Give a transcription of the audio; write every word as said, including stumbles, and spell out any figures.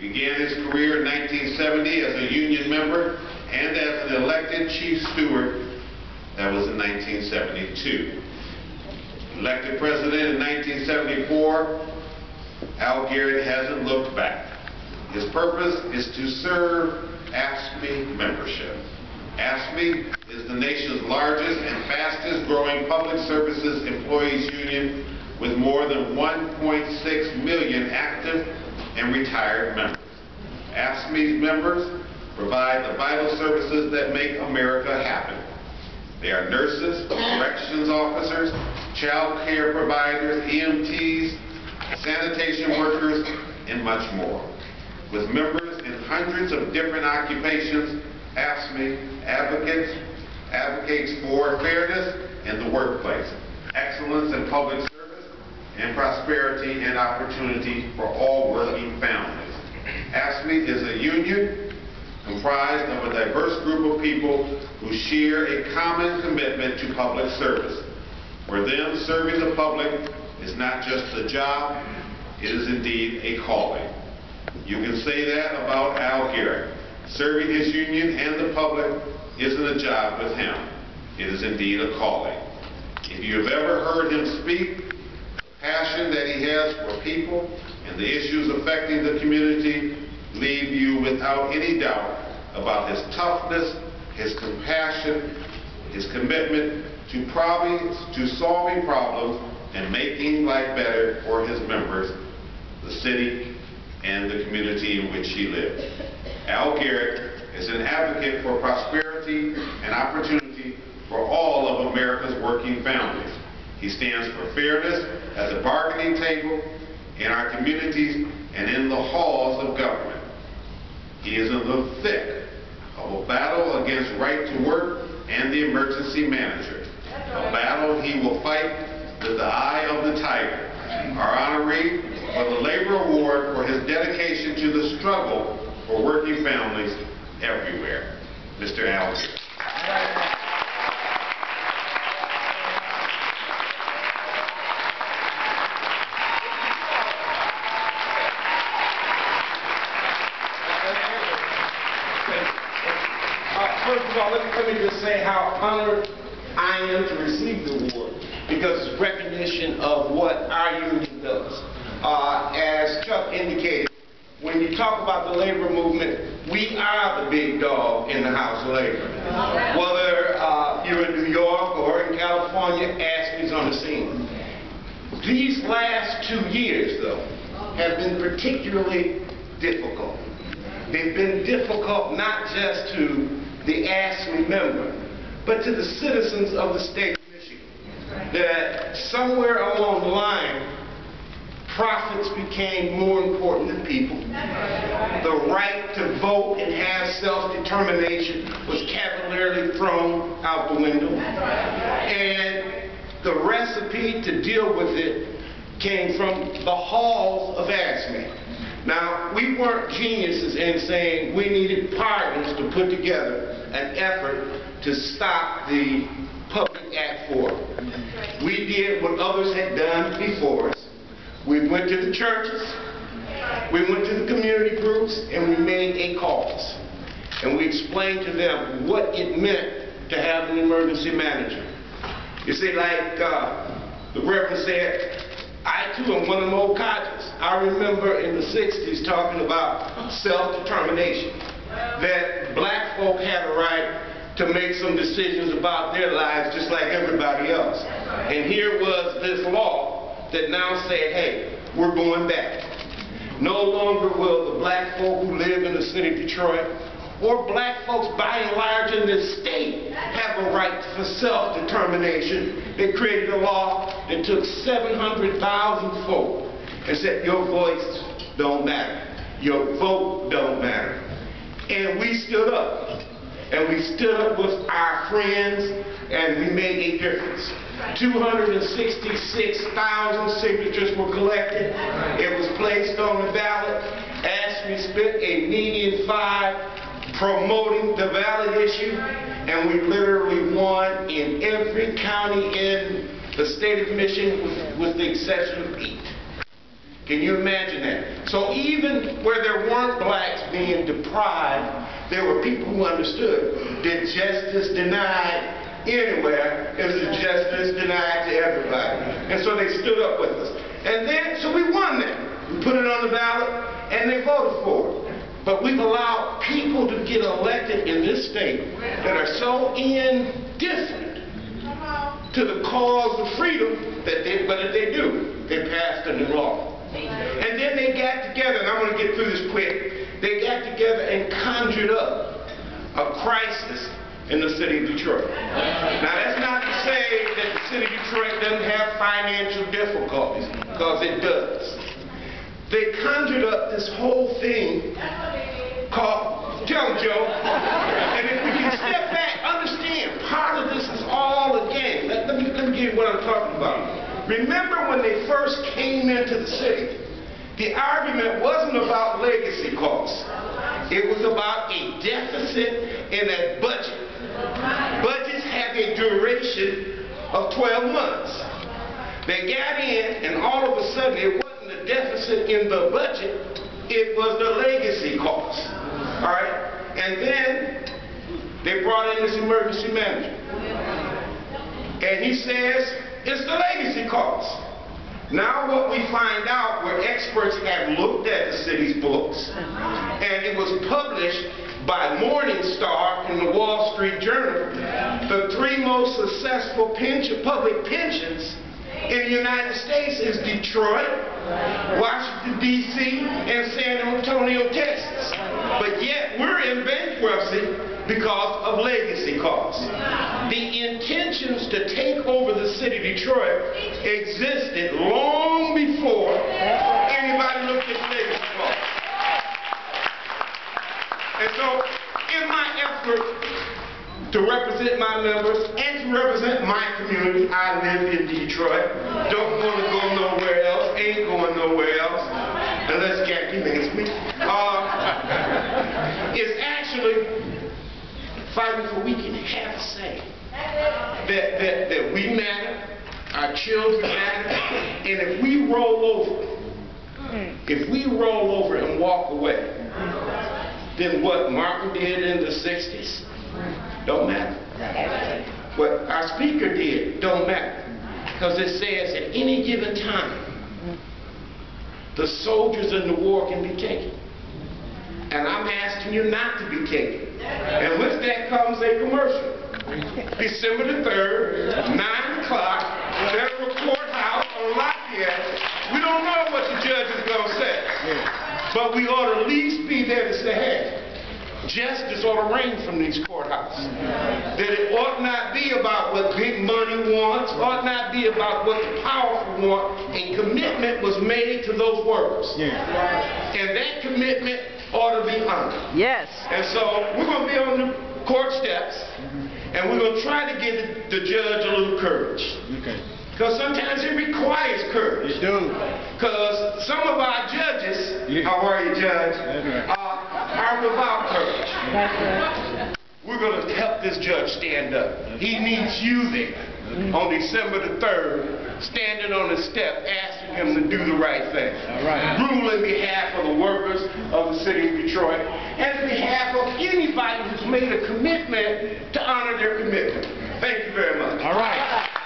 He began his career in nineteen seventy as a union member and as an elected chief steward. That was in nineteen seventy-two. Elected president in nineteen seventy-four, Al Garrett hasn't looked back. His purpose is to serve A F S C M E membership. A F S C M E is the nation's largest and fastest growing public services employees union, with more than one point six million active and retired members. A F S C M E's members provide the vital services that make America happen. They are nurses, corrections officers, child care providers, E M Ts, sanitation workers, and much more. With members in hundreds of different occupations, A F S C M E advocates, advocates for fairness in the workplace, excellence in public service, and prosperity and opportunity for all working families. A F S C M E is a union comprised of a diverse group of people who share a common commitment to public service. For them, serving the public is not just a job, it is indeed a calling. You can say that about Al Garrett. Serving his union and the public isn't a job with him. It is indeed a calling. If you have ever heard him speak, the passion that he has for people and the issues affecting the community leave you without any doubt about his toughness, his compassion, his commitment to, problems, to solving problems and making life better for his members, the city, and the community in which he lived. Al Garrett is an advocate for prosperity and opportunity for all of America's working families. He stands for fairness at the bargaining table, in our communities, and in the halls of government. He is in the thick of a battle against right to work and the emergency manager, a battle he will fight with the eye of the tiger. Our honoree for the Labor Award for his dedication to the struggle for working families everywhere, Mister Al Garrett. Uh, first of all, let, let me just say how honored I am to receive the award, because it's recognition of what our union does. Uh, as Chuck indicated, when you talk about the labor movement, we are the big dog in the House of Labor. Whether uh, you're in New York or in California, A F S C M E's on the scene. These last two years, though, have been particularly difficult. They've been difficult not just to the A F S C M E member, but to the citizens of the state of Michigan. That somewhere along the line, profits became more important than people. The right to vote and have self-determination was cavalierly thrown out the window. And the recipe to deal with it came from the halls of A F S C M E. Now, we weren't geniuses in saying we needed partners to put together an effort to stop the Public Act four. We did what others had done before us. We went to the churches, we went to the community groups, and we made a cause. And we explained to them what it meant to have an emergency manager. You see, like uh, the Reverend said, I too am one of them old codgers. I remember in the sixties talking about self-determination, that black folk had a right to make some decisions about their lives just like everybody else. And here was this law that now say, hey, we're going back. No longer will the black folk who live in the city of Detroit, or black folks by and large in this state, have a right for self-determination. They created a law that took seven hundred thousand folk and said, your voice don't matter. Your vote don't matter. And we stood up. And we stood up with our friends, and we made a difference. two hundred sixty-six thousand signatures were collected. It was placed on the ballot. A F S C M E spent a median five promoting the ballot issue, and we literally won in every county in the state of Michigan, with, with the exception of eight. Can you imagine that? So even where there weren't blacks being deprived, there were people who understood that justice denied anywhere is the justice denied to everybody. And so they stood up with us. And then, so we won that. We put it on the ballot, and they voted for it. But we've allowed people to get elected in this state that are so indifferent to the cause of freedom that they, but if they do, they passed a new law. And then they got together, and I'm going to get through this quick. They got together and conjured up a crisis in the city of Detroit. Now that's not to say that the city of Detroit doesn't have financial difficulties, because it does. They conjured up this whole thing called, tell them, Joe, and if we can step back, understand, part of this is all a game. Let, let, me, let me give you what I'm talking about. Remember when they first came into the city, the argument wasn't about legacy costs. It was about a deficit in a budget. Budgets have a duration of twelve months. They got in, and all of a sudden, it wasn't the deficit in the budget, it was the legacy cost. All right? And then they brought in this emergency manager. And he says, it's the legacy cost. Now what we find out, where experts have looked at the city's books, and it was published by Morningstar in the Wall Street Journal, yeah. The three most successful pension, public pensions in the United States is Detroit, Washington, D C, and San Antonio, Texas. But yet we're in bankruptcy because of legacy costs. The intentions to take over the city of Detroit existed long before anybody looked at legacy costs. And so, in my effort to represent my members and to represent my community, I live in Detroit. Don't want to go nowhere else. Ain't going nowhere else. Unless Jackie makes me. Uh, it's actually fighting for we can have a say. That, that, that we matter, our children matter, and if we roll over, if we roll over and walk away, then what Martin did in the sixties don't matter. What our speaker did don't matter. Because it says at any given time, the soldiers in the war can be taken. And I'm asking you not to be taken. And with that comes a commercial. December the third, nine o'clock, Federal Courthouse on Lafayette. We don't know what the judge is going to say. But we ought to at least be there to say, hey, justice ought to reign from these courthouses. That it ought not be about what big money wants, ought not be about what the powerful want, and commitment was made to those words. Yeah. And that commitment ought to be honored. Yes. And so we're going to be on the court steps, and we're going to try to give the judge a little courage. Okay. Because sometimes it requires courage. It do. Because some of our judges, yeah. How are you, Judge? Right. Uh, are without courage. Right. We're going to help this judge stand up. He needs you there mm-hmm. on December the third, standing on the step, asking him to do the right thing. All right. Rule in behalf of the workers of the city of Detroit and in behalf of anybody who's made a commitment to honor their commitment. Thank you very much. All right.